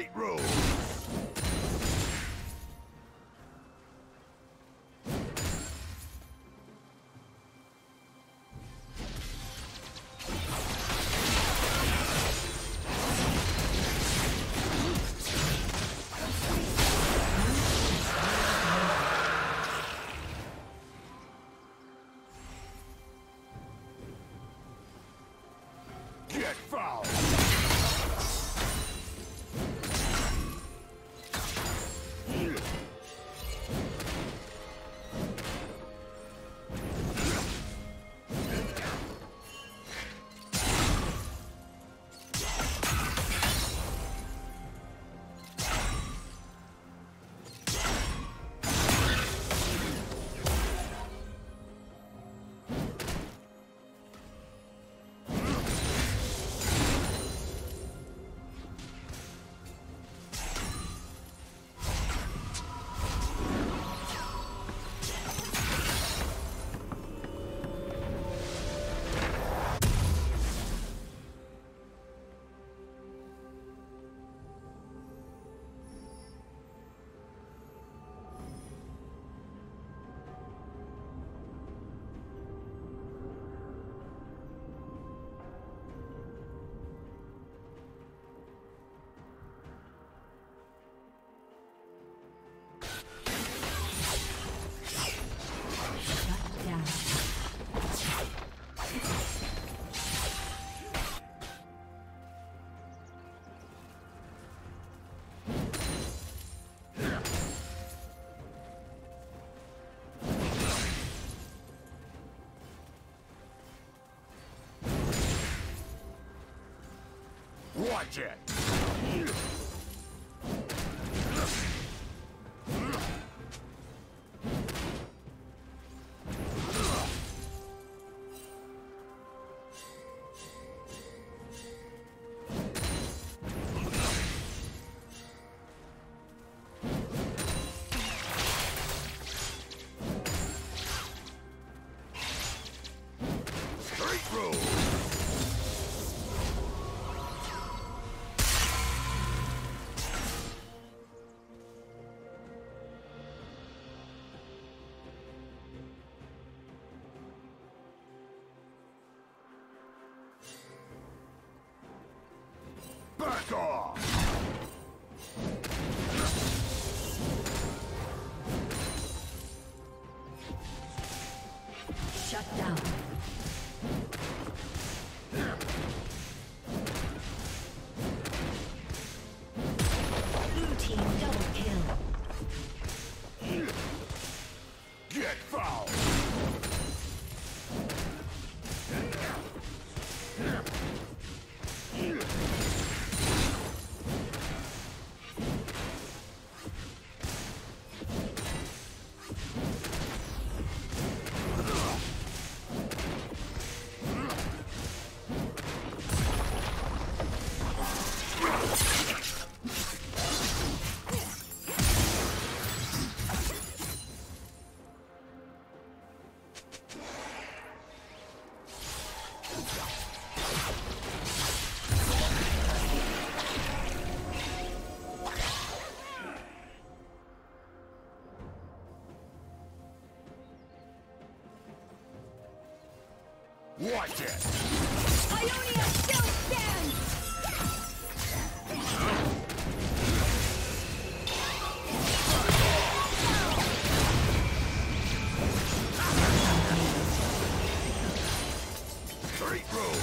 straight road. Watch it! Back off! Shut down. Blue team double kill. Get fouled! Watch it! Ionia still stands! Straight road!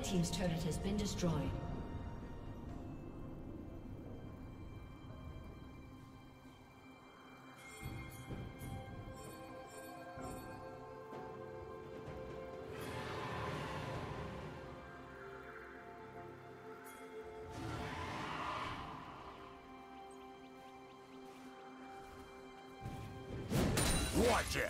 Red team's turret has been destroyed. Watch it!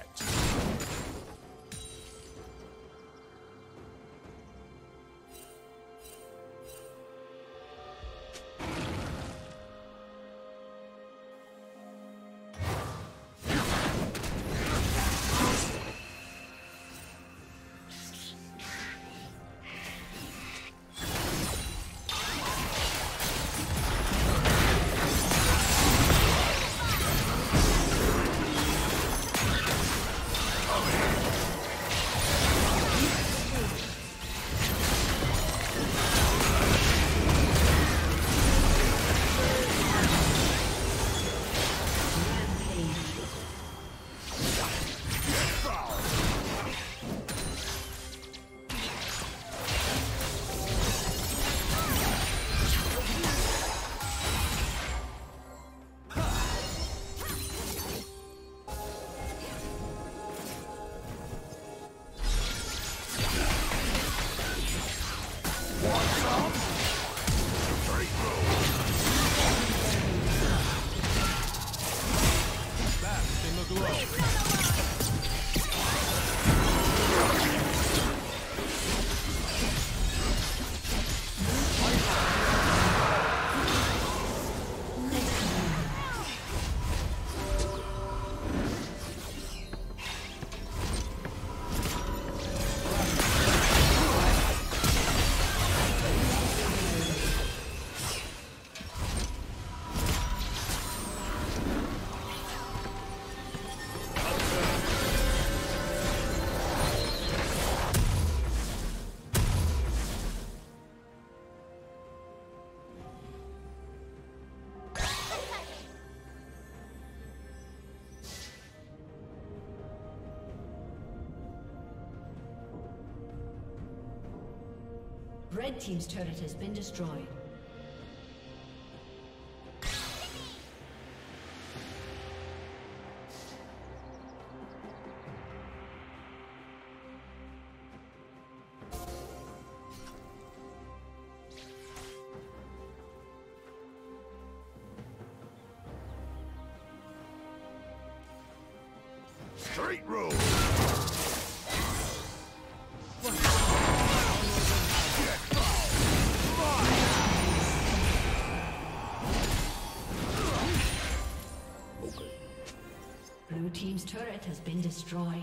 Red team's turret has been destroyed. Straight road. Team's turret has been destroyed.